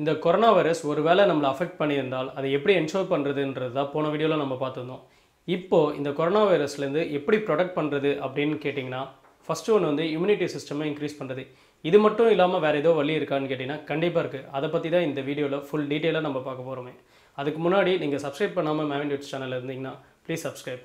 இந்த corona virus ஒருவேளை நம்மளை அஃபெக்ட் பண்ணியிருந்தால் அதை எப்படி என்ஷோர் பண்ணுறதுன்றது தான் போன வீடியோவில் நம்ம பார்த்துருந்தோம். இப்போது இந்த கொரோனா வைரஸ்லேருந்து எப்படி ப்ரொடெக்ட் பண்ணுறது அப்படின்னு கேட்டிங்கன்னா, ஃபஸ்ட்டு ஒன்று வந்து இம்யூனிட்டி சிஸ்டமை இன்க்ரீஸ் பண்ணுறது. இது மட்டும் இல்லாமல் வேறு ஏதோ வழி இருக்கான்னு கேட்டிங்கன்னா கண்டிப்பாக இருக்குது. அதை பற்றி தான் இந்த வீடியோவில் ஃபுல் டீட்டெயிலாக நம்ம பார்க்க போகிறோமே. அதுக்கு முன்னாடி நீங்கள் சப்ஸ்கிரைப் பண்ணாமல் மேவின் யூடியூப் சேனலில் இருந்தீங்கன்னா ப்ளீஸ் சப்ஸ்கிரைப்.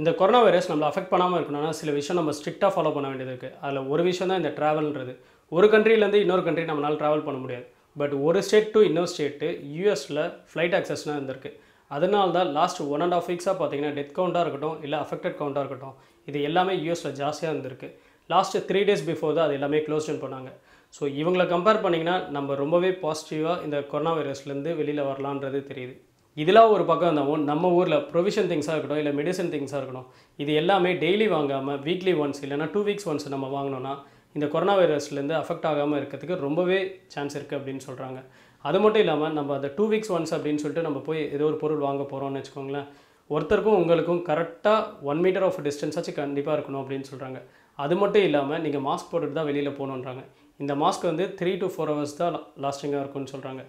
இந்த கொரோனா வைரஸ் நம்மளை அஃபெக்ட் பண்ணாமல் இருக்கணும்னா சில விஷயம் நம்ம ஸ்ட்ரிக்டாக ஃபாலோ பண்ண வேண்டியது இருக்குது. அதில் ஒரு விஷயம் தான் இந்த ட்ராவல்ன்றது. ஒரு கண்ட்ரிலேருந்து இன்னொரு கண்ட்ரி நம்மளால் ட்ராவல் பண்ண முடியாது. பட் ஒரு ஸ்டேட் டு இன்னொரு ஸ்டேட்டு யூஎஸில் ஃப்ளைட் ஆக்சஸ்னா இருந்திருக்கு. அதனால தான் லாஸ்ட் 1.5 weeks பார்த்தீங்கன்னா டெத் கவுண்ட்டாக இருக்கட்டும் இல்லை அஃபெக்டட் கவுண்ட்டாக இருக்கட்டும் இது எல்லாமே யூஎஸில் ஜாஸ்தியாக இருந்திருக்கு. லாஸ்ட்டு 3 days பிஃபோர் தான் அது எல்லாமே க்ளோஸ் டவுன் பண்ணாங்க. ஸோ இவங்களை கம்பேர் பண்ணிங்கன்னா நம்ம ரொம்பவே பாசிட்டிவாக இந்த கொரோனா வைரஸ்லேருந்து வெளியில் வரலான்றது தெரியுது. இதெல்லாம் ஒரு பக்கம் இருந்தாலும் நம்ம ஊரில் ப்ரொவிஷன் திங்ஸாக இருக்கட்டும் இல்லை மெடிசன் திங்ஸாக இருக்கட்டும் இது எல்லாமே டெய்லி வாங்காமல் வீக்லி ஒன்ஸ் இல்லைனா 2 weeks ஒன்ஸ் நம்ம வாங்கினோன்னா இந்த கொரோனா வைரஸ்லேருந்து அஃபெக்ட் ஆகாமல் இருக்கிறதுக்கு ரொம்பவே சான்ஸ் இருக்குது அப்படின்னு சொல்கிறாங்க. அது மட்டும் இல்லாமல் நம்ம அந்த 2 weeks ஒன்ஸ் அப்படின்னு சொல்லிட்டு நம்ம போய் ஏதோ ஒரு பொருள் வாங்க போகிறோம்னு வச்சுக்கோங்களேன். ஒருத்தருக்கும் உங்களுக்கும் கரெக்டாக 1 meter ஆஃப் டிஸ்டன்ஸாச்சு கண்டிப்பாக இருக்கணும் அப்படின்னு சொல்கிறாங்க. அது மட்டும் இல்லாமல் நீங்கள் மாஸ்க் போட்டுட்டு தான் வெளியில் போகணுன்றாங்க. இந்த மாஸ்க் வந்து 3 to 4 hours தான் லாஸ்டிங்காக இருக்கும்னு சொல்கிறாங்க.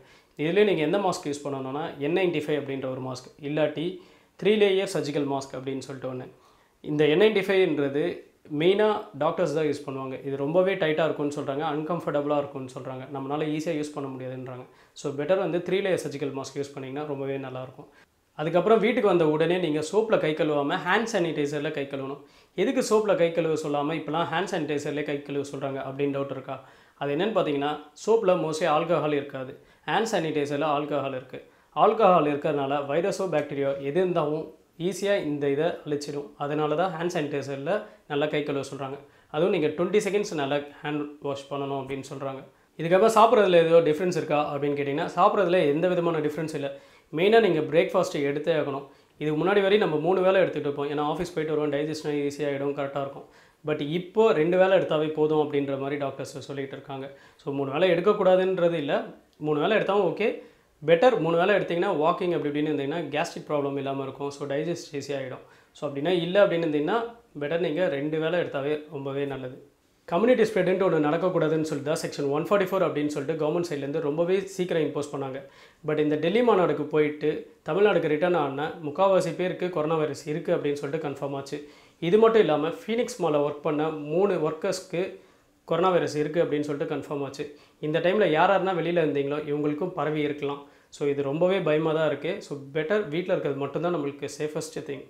இதிலே நீங்கள் எந்த மாஸ்க் யூஸ் பண்ணணும்னா N95 அப்படின்ற ஒரு மாஸ்க் இல்லாட்டி 3 layer சர்ஜிக்கல் மாஸ்க் அப்படின்னு சொல்லிட்டு ஒன்று. இந்த N95ன்றது மெயினாக டாக்டர்ஸ் தான் யூஸ் பண்ணுவாங்க. இது ரொம்பவே டைட்டாக இருக்கும்னு சொல்கிறாங்க, அன்கம்ஃபர்டபுளாக இருக்கும்னு சொல்கிறாங்க, நம்மளால் ஈஸியாக யூஸ் பண்ண முடியாதுன்றாங்க. ஸோ பெட்டர் வந்து 3 layer சர்ஜிக்கல் மாஸ்க் யூஸ் பண்ணிங்கன்னா ரொம்பவே நல்லாயிருக்கும். அதுக்கப்புறம் வீட்டுக்கு வந்த உடனே நீங்கள் சோப்பில் கை கழுவாமல் ஹேண்ட் சானிடைசரில் கை கழுவணும். எதுக்கு சோப்பில் கை கழுவ சொல்லாமல் இப்போலாம் ஹேண்ட் சானிடைசர்லேயே கை கழுவ சொல்கிறாங்க அப்படின்னு டவுட் இருக்கா? அது என்னென்னு பார்த்தீங்கன்னா சோப்பில் மோஸ்ட்லி ஆல்கஹால் இருக்காது, ஹேண்ட் சானிடைசரில் ஆல்கஹால் இருக்குது. ஆல்கஹால் இருக்கிறதுனால வைரஸோ பாக்டீரியா எது இருந்தாலும் ஈஸியாக இந்த இதை அழிச்சிடும். அதனால தான் ஹேண்ட் சானிடைசரில் நல்லா கை கழுவ சொல்கிறாங்க. அதுவும் நீங்கள் 20 seconds நல்லா ஹேண்ட் வாஷ் பண்ணணும் அப்படின்னு சொல்கிறாங்க. இதுக்கப்புறம் சாப்பிட்றதுல ஏதோ டிஃப்ரென்ஸ் இருக்கா அப்படின்னு கேட்டிங்கன்னா சாப்பிட்றதுல எந்த விதமான டிஃப்ரென்ஸ் இல்லை. மெயினாக நீங்கள் பிரேக்ஃபாஸ்ட்டு எடுத்தே ஆகணும். இதுக்கு முன்னாடி வரையும் நம்ம 3 வேளை எடுத்துகிட்டு இருப்போம், ஏன்னா ஆஃபீஸ் போய்ட்டு வருவோம், டைஜஷன் ஈஸியாக ஆகிடும், கரெக்டாக இருக்கும். பட் இப்போது 2 வேளை எடுத்தாவே போதும் அப்படின்ற மாதிரி டாக்டர்ஸ் சொல்லிகிட்டு இருக்காங்க. ஸோ 3 வேளை எடுக்கக்கூடாதுன்றது இல்லை, 3 வேளை எடுத்தாலும் ஓகே. பெட்டர் 3 வேளை எடுத்திங்கன்னா வாக்கிங் அப்படி இப்படின்னு இருந்தீங்கன்னா கேஸ்ட்ரிக் ப்ராப்ளம் இல்லாமல் இருக்கும். ஸோ டைஜஸ்ட் ஈஸியாக ஆகிடும். ஸோ அப்படின்னா இல்லை அப்படின்னு இருந்தீங்கன்னா பெட்டர் நீங்கள் 2 வேளை எடுத்தாவே ரொம்பவே நல்லது. கம்யூனிட்டி ஸ்ப்ரெட்ன்ட்டு ஒன்று நடக்கக்கூடாதுன்னு சொல்லிட்டு தான் செக்ஷன் 144 அப்படின்னு சொல்லிட்டு கவர்மெண்ட் சைட்லேருந்து ரொம்பவே சீக்கிரம் இம்போஸ் பண்ணாங்க. பட் இந்த டெல்லி மாநாடுக்கு போயிட்டு தமிழ்நாடுக்கு ரிட்டர்ன் ஆனால் முக்கால்வாசி பேருக்கு கொரோனா வைரஸ் இருக்குது அப்படின்னு சொல்லிட்டு கன்ஃபார்ம் ஆச்சு. இது மட்டும் இல்லாமல் ஃபீனிக்ஸ் மாலில் ஒர்க் பண்ண 3 workers கொரோனா வைரஸ் இருக்குது அப்படின்னு சொல்லிட்டு கன்ஃபார்ம் ஆச்சு. இந்த டைமில் யாராருன்னா வெளியில் இருந்தீங்களோ இவங்களுக்கும் பரவி இருக்கலாம். ஸோ இது ரொம்பவே பயமாக தான் இருக்குது. ஸோ பெட்டர் வீட்டில் இருக்கிறது மட்டும்தான் நம்மளுக்கு சேஃபஸ்ட் திங்.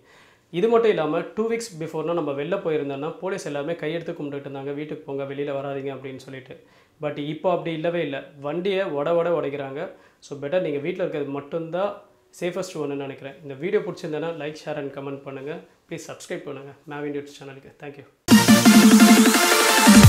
இது மட்டும் இல்லாமல் 2 weeks பிஃபோர்னால் நம்ம வெளில போயிருந்தோம்னா போலீஸ் எல்லாமே கையெடுத்து கும்பிட்டு இருந்தாங்க, வீட்டுக்கு போங்க, வெளியில் வராதிங்க அப்படின்னு சொல்லிட்டு. பட் இப்போ அப்படி இல்லவே இல்லை, வண்டியை உட உடைக்கிறாங்க. ஸோ பெட்டர் நீங்கள் வீட்டில் இருக்கிறது மட்டும்தான் சேஃபஸ்ட் ஒன்று நினைக்கிறேன். இந்த வீடியோ பிடிச்சிருந்தேன்னா லைக், ஷேர் அண்ட் கமெண்ட் பண்ணுங்கள். ப்ளீஸ் சப்ஸ்கிரைப் பண்ணுங்கள் மேவின் யூடியூப் சேனலுக்கு. தேங்க்யூ.